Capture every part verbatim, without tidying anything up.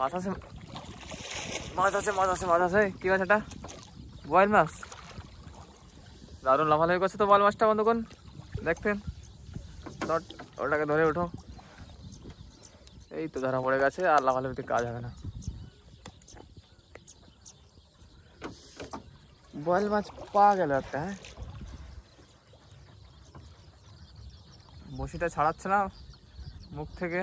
मजासे मजासे मजासे मजासे कि सेटा बोयल माछ दारुण लाफालाफि करछे तो बोयल माछटा बंधुगण देखतेन शर्ट ओटाके धरे उठो एई तो धरा पड़े गेछे आर लाफालाफिते काज होबे ना बोयल माछ पाওয়া গেল একটা হ্যাঁ বসিটা ছাড়াচ্ছে না মুখ থেকে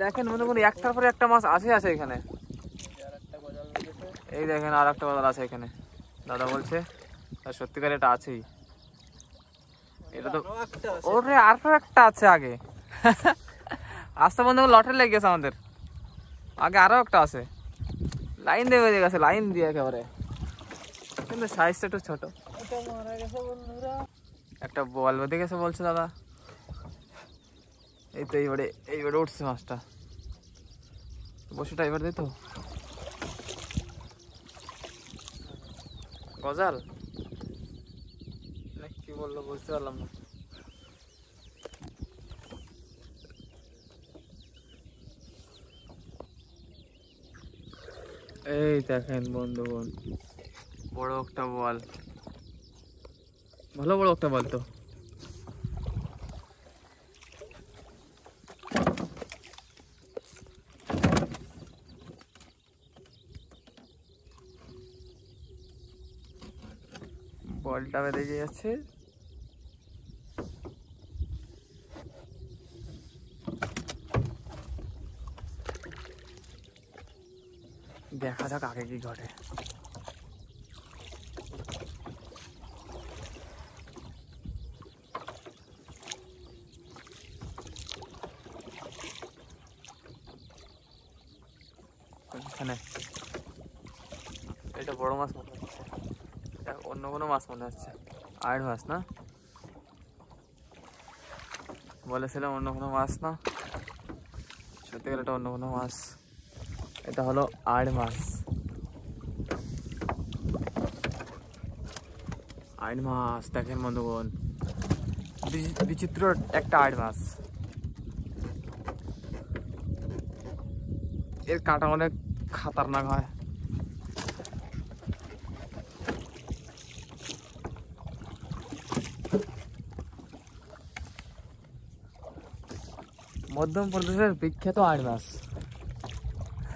देखें मन को एकटार पर एक माछ आसे आसे एखाने ए देखें आर एकटा गजाल आसे एखाने दादा बोलছে আর সত্যিকার এটা আছে এটা তো ওরে আর একটা আছে আগে আস্তে বন্ধু লটারি লেগে গেছে আমাদের আগে আরো একটা আছে লাইন দিয়ে বেজে গেছে লাইন দিয়ে একেবারে কিন্তু সাইজটা একটু ছোট এটা মারা গেছে বন্ধুরা একটা বল বেজে গেছে বলছে দাদা এই তো এইবারে এইবারে উঠছে মাছটা বসিটা এবার দে তো গজাল না কি বললো বুঝতে পারলাম না এই দেখেন বন্ধুগণ বড় একটা বল ভালো বড় একটা বল তো বলটা বেরিয়ে যাচ্ছে देखा था काके की घटे बड़ माछ अन्य माछ मन आड़ माछ ना बोले अन्य कोनो माछ ना सत्यि अन्य कोनो माछ এটা হলো আড় মাছ আড় মাছ দেখেন বন্ধুগণ বিচিত্র একটা আড় মাছ এর কাঁটা অনেক খাতারনাক হয় মধ্যপ্রদেশের বিখ্যাত আড় মাছ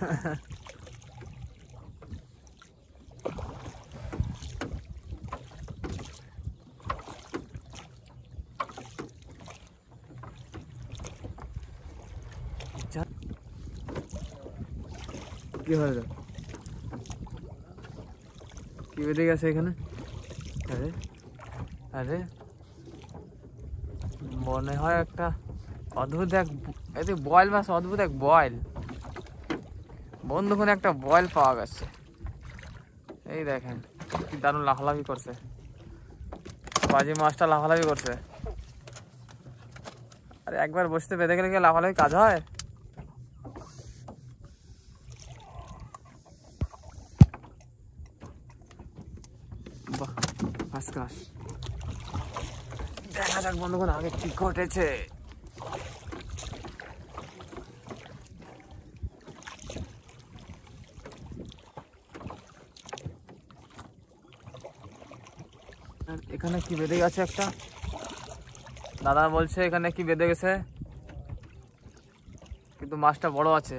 কি হলো কি বেরিয়ে গেছে এখানে আরে আরে মনে হয় একটা অদ্ভুত এক এই যে বয়েল মাছ অদ্ভুত এক বয়েল বন্ধুগণ একটা বয়েল পাওয়া গেছে এই দেখেন কি দারুণ লাফালাফি করছে বাজি মাছটা লাফালাফি করছে আরে একবার বসতে বেঁধে গেলে কি লাফালাফি কাজ হয় বাহ ফার্স্ট ক্লাস দেখা যাক বন্ধুগণ আগে কি ঘটেছে এখানে কি বেঁধে গেছে একটা দাদা বলছে এখানে কি বেঁধে গেছে কিন্তু মাছটা বড় আছে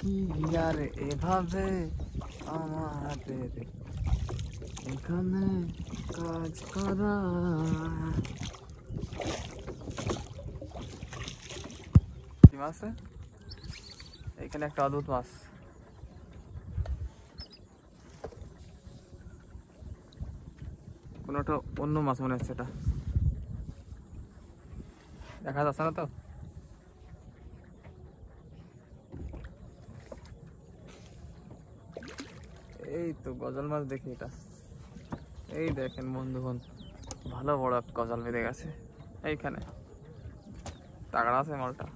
কি রে এভাবে আমাদের এখানে কাজ করা, কি মাছ এখানে? একটা অদ্ভুত মাছ। কোনো একটা অন্য মাছ মনে হচ্ছে, এটা দেখা যাচ্ছে না তো। এই তো গজাল মাছ দেখি, এটা এই দেখেন বন্ধুগণ, ভালো বড় গজাল বেঁধে গেছে এইখানে। তাগড়া আছে মালটা।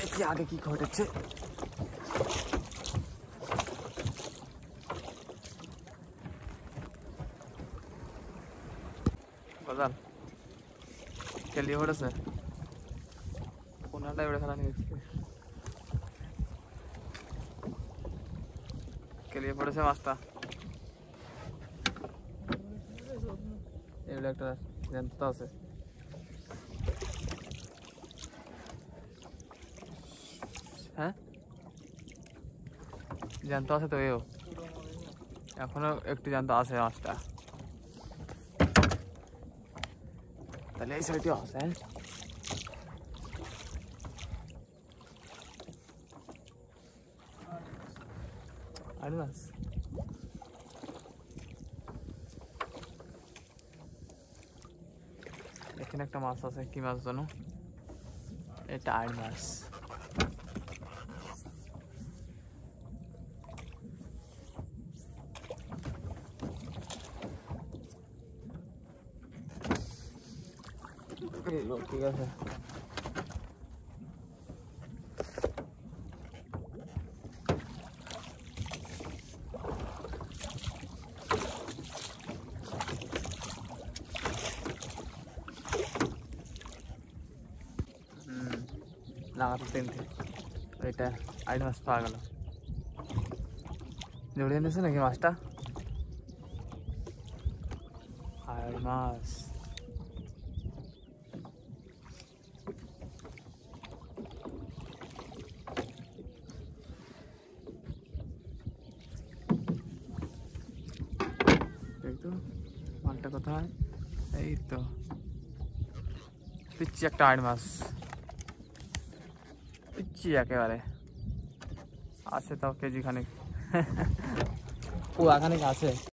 দেখি আগে কি ঘটেছে। গজাল খেলি ঘটেছে, কোনটা এবারে খেলা নিয়ে খেলিয়ে পড়েছে মাছটা। এগুলো একটা জানতে আছে। হ্যাঁ জানতে আছে তো, এও এখনো একটু জানতে আছে মাছটা। তাহলে এই সাইডে আছে। হ্যাঁ আরে মাছ এখানে একটা মাছ আছে, কি মাছ জানো? এটা আড় মাছ। ঠিক আছে লাগাতে তিনটে, এটা আড় মাছ পাওয়া গেল। জড়িয়ে নিয়েছে নাকি মাছটা? আড় মাছ। মালটা কোথায়? এই তো পিচ্ছি একটা আড় মাছ, পিচ্ছি একেবারে। আছে তাও কেজি খানিক, ও এখানে আছে।